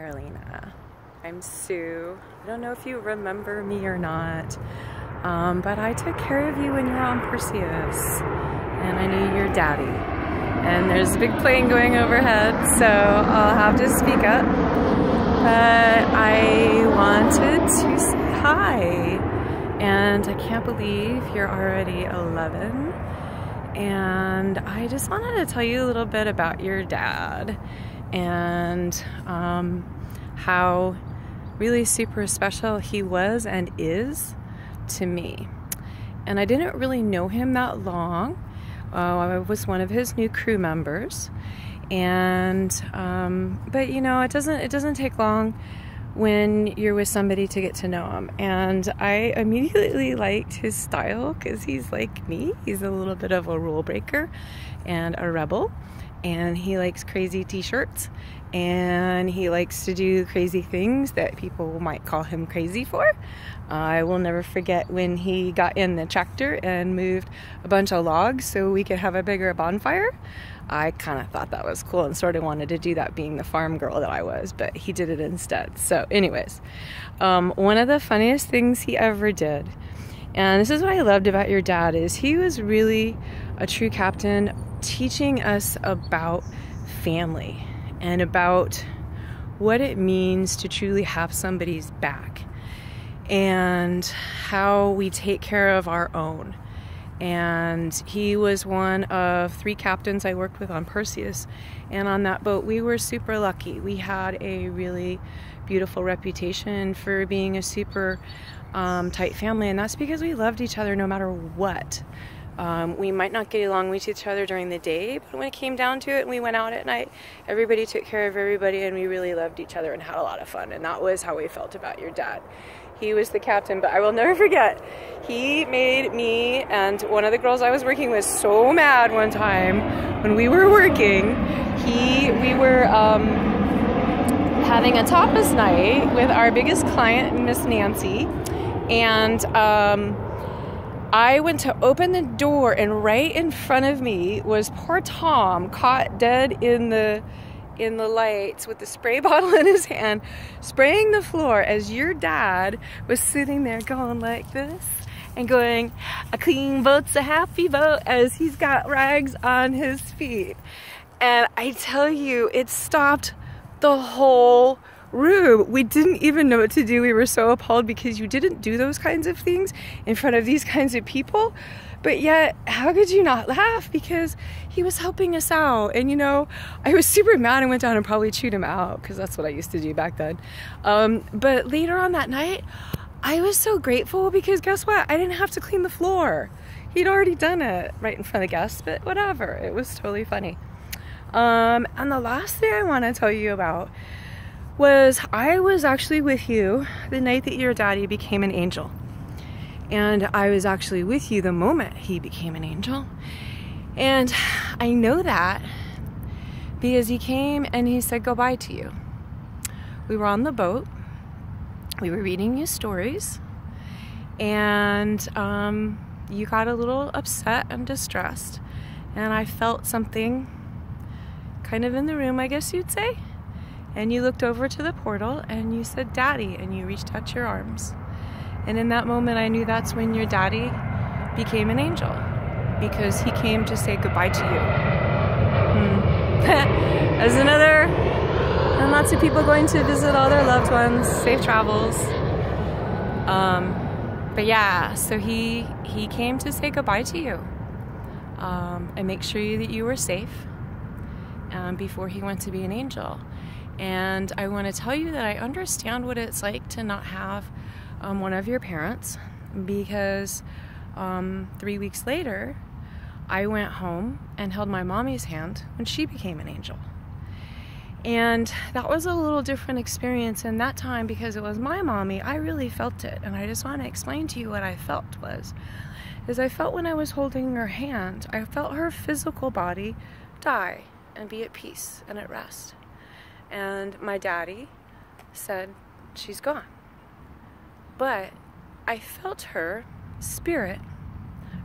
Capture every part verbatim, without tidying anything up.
Carolina. I'm Sue. I don't know if you remember me or not, um, but I took care of you when you were on Perseus, and I knew your daddy. And there's a big plane going overhead, so I'll have to speak up. But I wanted to say hi, and I can't believe you're already eleven. And I just wanted to tell you a little bit about your dad and um, how really super special he was and is to me. And I didn't really know him that long. Uh, I was one of his new crew members, and um, but you know, it doesn't it doesn't take long when you're with somebody to get to know him. And I immediately liked his style, because he's like me. He's a little bit of a rule breaker and a rebel, and he likes crazy t-shirts, and he likes to do crazy things that people might call him crazy for. Uh, I will never forget when he got in the tractor and moved a bunch of logs so we could have a bigger bonfire. I kind of thought that was cool and sort of wanted to do that, being the farm girl that I was, but he did it instead. So anyways, um, one of the funniest things he ever did, and this is what I loved about your dad, is he was really a true captain, teaching us about family and about what it means to truly have somebody's back and how we take care of our own. And he was one of three captains I worked with on Perseus, and on that boat we were super lucky. We had a really beautiful reputation for being a super um, tight family, and that's because we loved each other no matter what. Um, we might not get along with each other during the day, but when it came down to it and we went out at night, everybody took care of everybody, and we really loved each other and had a lot of fun. And that was how we felt about your dad. He was the captain, but I will never forget, he made me and one of the girls I was working with so mad one time when we were working. He, we were um, having a tapas night with our biggest client, Miss Nancy, and um, I went to open the door, and right in front of me was poor Tom, caught dead in the in the lights with the spray bottle in his hand, spraying the floor as your dad was sitting there going like this and going, "A clean boat's a happy boat," as he's got rags on his feet. And I tell you, it stopped the whole room. We didn't even know what to do. We were so appalled, because you didn't do those kinds of things in front of these kinds of people, but yet how could you not laugh, because he was helping us out. And you know, I was super mad and went down and probably chewed him out, because that's what I used to do back then. Um, but later on that night I was so grateful, because guess what, I didn't have to clean the floor. He'd already done it right in front of the guests, but whatever, it was totally funny. Um, and the last thing I want to tell you about was I was actually with you the night that your daddy became an angel. And I was actually with you the moment he became an angel. And I know that because he came and he said goodbye to you. We were on the boat, we were reading you stories, and um, you got a little upset and distressed, and I felt something kind of in the room, I guess you'd say. And you looked over to the portal and you said, "Daddy," and you reached out your arms. And in that moment I knew that's when your daddy became an angel, because he came to say goodbye to you. Hmm. As another, and lots of people going to visit all their loved ones, safe travels. Um, but yeah, so he, he came to say goodbye to you um, and make sure that you were safe um, before he went to be an angel. And I want to tell you that I understand what it's like to not have um, one of your parents, because um, three weeks later I went home and held my mommy's hand when she became an angel. And that was a little different experience in that time, because it was my mommy. I really felt it, and I just want to explain to you what I felt was, is I felt when I was holding her hand, I felt her physical body die and be at peace and at rest. And my daddy said, "She's gone." But I felt her spirit,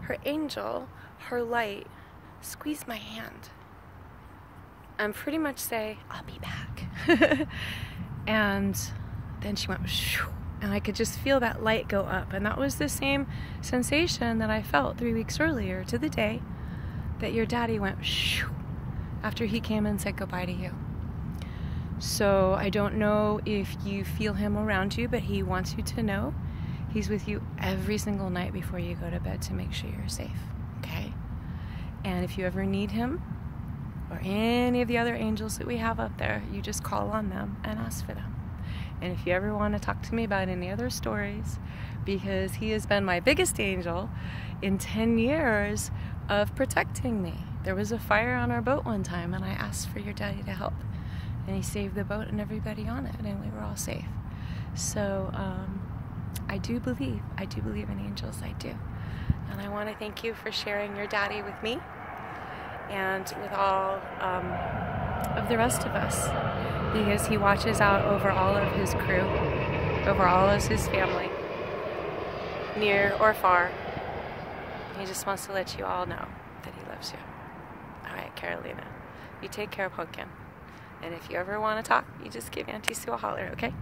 her angel, her light, squeeze my hand and pretty much say, "I'll be back." and then she went shoo, and I could just feel that light go up, and that was the same sensation that I felt three weeks earlier to the day that your daddy went shoo after he came and said goodbye to you. So I don't know if you feel him around you, but he wants you to know he's with you every single night before you go to bed to make sure you're safe, okay? And if you ever need him or any of the other angels that we have up there, you just call on them and ask for them. And if you ever want to talk to me about any other stories, because he has been my biggest angel in ten years of protecting me. There was a fire on our boat one time, and I asked for your daddy to help, and he saved the boat and everybody on it, and we were all safe. So um, I do believe, I do believe in angels, I do. And I want to thank you for sharing your daddy with me and with all um, of the rest of us, because he watches out over all of his crew, over all of his family, near or far. He just wants to let you all know that he loves you. All right, Carolina, you take care of Pumpkin. And if you ever want to talk, you just give Auntie Sue a holler, okay?